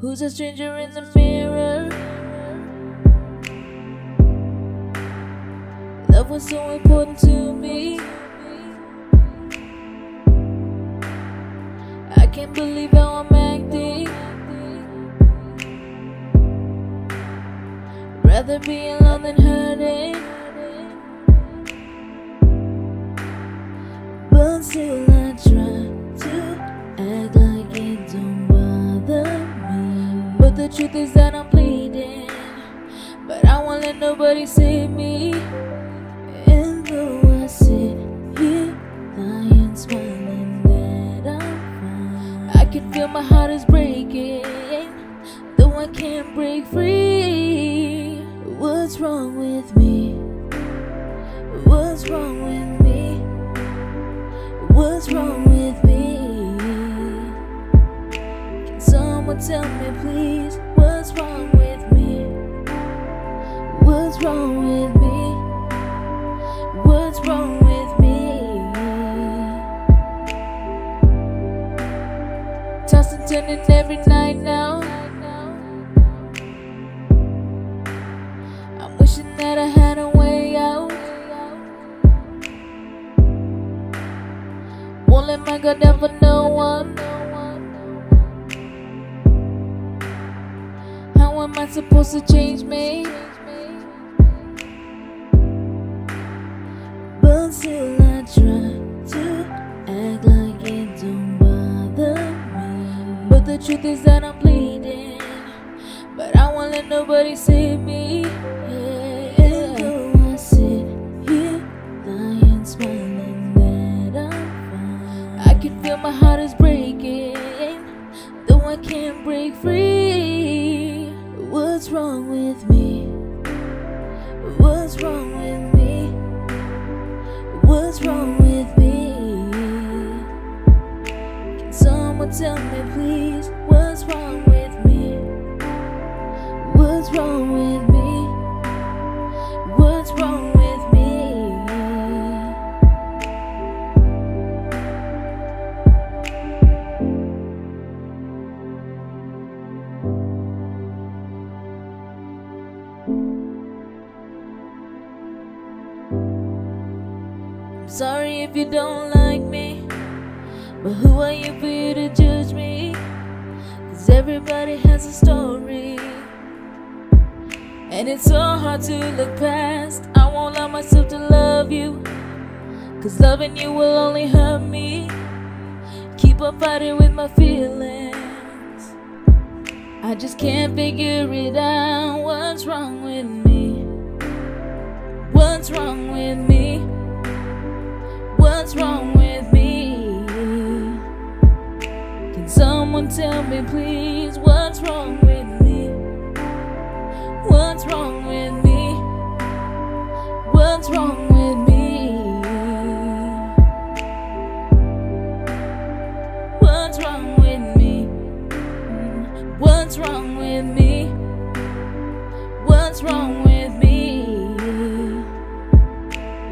Who's a stranger in the mirror? Love was so important to me. I can't believe how I'm acting. Rather be alone than hurting. But still I try to act like it don't bother me. But the truth is that I'm bleeding, but I won't let nobody save me. And though I sit here lying, smiling that I'm fine, I can feel my heart is breaking, though I can't break free. What's wrong with me? What's wrong with me? What's wrong with me? Can someone tell me please? What's wrong with me? What's wrong with me? What's wrong with me? Toss and turning every night now. I'm wishing that I had a way out. Won't let my guard down for no one. How am I supposed to change me? But still I try to act like it don't bother me. But the truth is that I'm bleeding, but I won't let nobody save me. And though I sit here lying, smiling that I'm fine, I can feel my heart is breaking, though I can't break free. What's wrong with me? What's wrong with me? What's wrong with me? Can someone tell me please? What's wrong with me? What's wrong with me? What's wrong with me? I'm sorry if you don't like me, but who are you for you to judge me? 'Cause everybody has a story, and it's so hard to look past. I won't allow myself to love you, 'cause loving you will only hurt me. Keep on fighting with my feelings, I just can't figure it out. What's wrong with me? What's wrong with me? What's wrong with me? Can someone tell me please? What's wrong with me? What's wrong with me? What's wrong with me? What's wrong with me? What's wrong with me? What's wrong with me?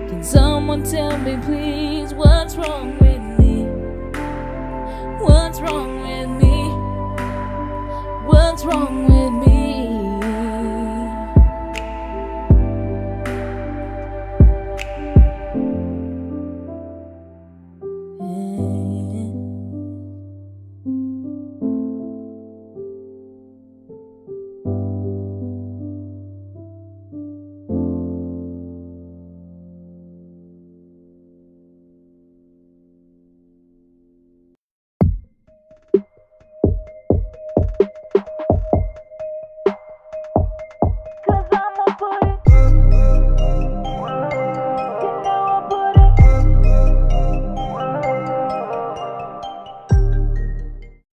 Can someone tell me please? What's wrong with me? What's wrong with me? What's wrong with me?